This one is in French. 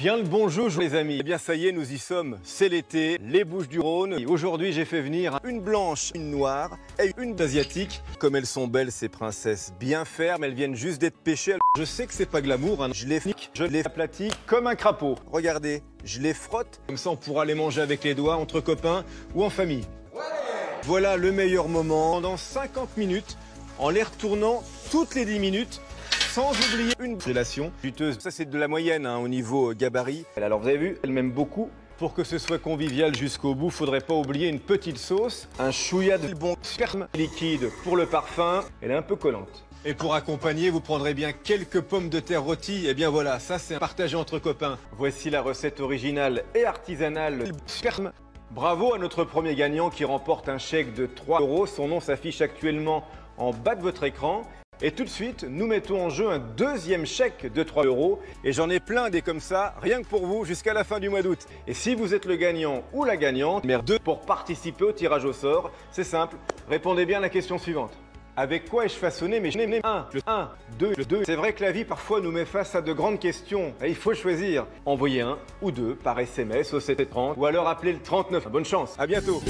Bien le bonjour les amis, eh bien ça y est, nous y sommes, c'est l'été, les Bouches-du-Rhône. Aujourd'hui j'ai fait venir une blanche, une noire et une asiatique. Comme elles sont belles ces princesses, bien fermes, elles viennent juste d'être pêchées. Je sais que c'est pas glamour, hein. Je les flique, je les aplatis comme un crapaud. Regardez, je les frotte, comme ça on pourra les manger avec les doigts entre copains ou en famille. Ouais, voilà le meilleur moment, pendant 50 minutes, en les retournant toutes les 10 minutes. Sans oublier une délation juteuse. Ça, c'est de la moyenne hein, au niveau gabarit. Alors, vous avez vu, elle m'aime beaucoup. Pour que ce soit convivial jusqu'au bout, faudrait pas oublier une petite sauce, un chouïa de bon sperme liquide pour le parfum. Elle est un peu collante. Et pour accompagner, vous prendrez bien quelques pommes de terre rôties. Et bien voilà, ça, c'est partagé entre copains. Voici la recette originale et artisanale du sperme. Bravo à notre premier gagnant qui remporte un chèque de 3 €. Son nom s'affiche actuellement en bas de votre écran. Et tout de suite, nous mettons en jeu un deuxième chèque de 3 €. Et j'en ai plein des comme ça, rien que pour vous, jusqu'à la fin du mois d'août. Et si vous êtes le gagnant ou la gagnante, mais deux pour participer au tirage au sort, c'est simple, répondez bien à la question suivante. Avec quoi ai-je façonné mes chenilles? 1, 2. C'est vrai que la vie parfois nous met face à de grandes questions. Et il faut choisir. Envoyez un ou deux par SMS au 730 ou alors appelez le 39. Bonne chance, à bientôt.